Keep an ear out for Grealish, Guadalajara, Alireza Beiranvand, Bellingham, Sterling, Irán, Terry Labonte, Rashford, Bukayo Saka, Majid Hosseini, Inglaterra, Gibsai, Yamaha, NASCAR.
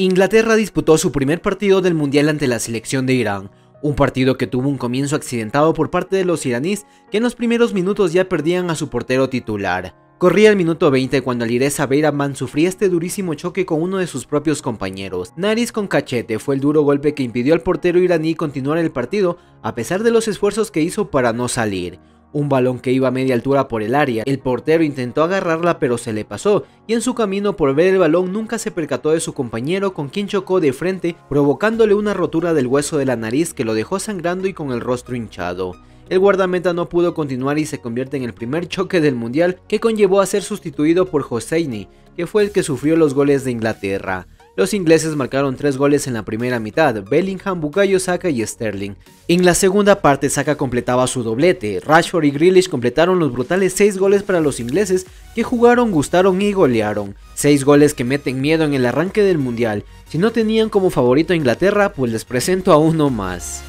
Inglaterra disputó su primer partido del Mundial ante la selección de Irán, un partido que tuvo un comienzo accidentado por parte de los iraníes, que en los primeros minutos ya perdían a su portero titular. Corría el minuto 20 cuando Alireza Beiranvand sufría este durísimo choque con uno de sus propios compañeros. Nariz con cachete fue el duro golpe que impidió al portero iraní continuar el partido a pesar de los esfuerzos que hizo para no salir. Un balón que iba a media altura por el área, el portero intentó agarrarla pero se le pasó y en su camino por ver el balón nunca se percató de su compañero con quien chocó de frente, provocándole una rotura del hueso de la nariz que lo dejó sangrando y con el rostro hinchado. El guardameta no pudo continuar y se convierte en el primer choque del mundial que conllevó a ser sustituido por Hosseini, que fue el que sufrió los goles de Inglaterra. Los ingleses marcaron 3 goles en la primera mitad, Bellingham, Bukayo Saka y Sterling. En la segunda parte Saka completaba su doblete, Rashford y Grealish completaron los brutales 6 goles para los ingleses que jugaron, gustaron y golearon. 6 goles que meten miedo en el arranque del mundial. Si no tenían como favorito a Inglaterra, pues les presento a uno más.